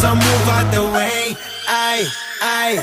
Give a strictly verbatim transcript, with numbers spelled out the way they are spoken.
so move out the way. Ay, ay.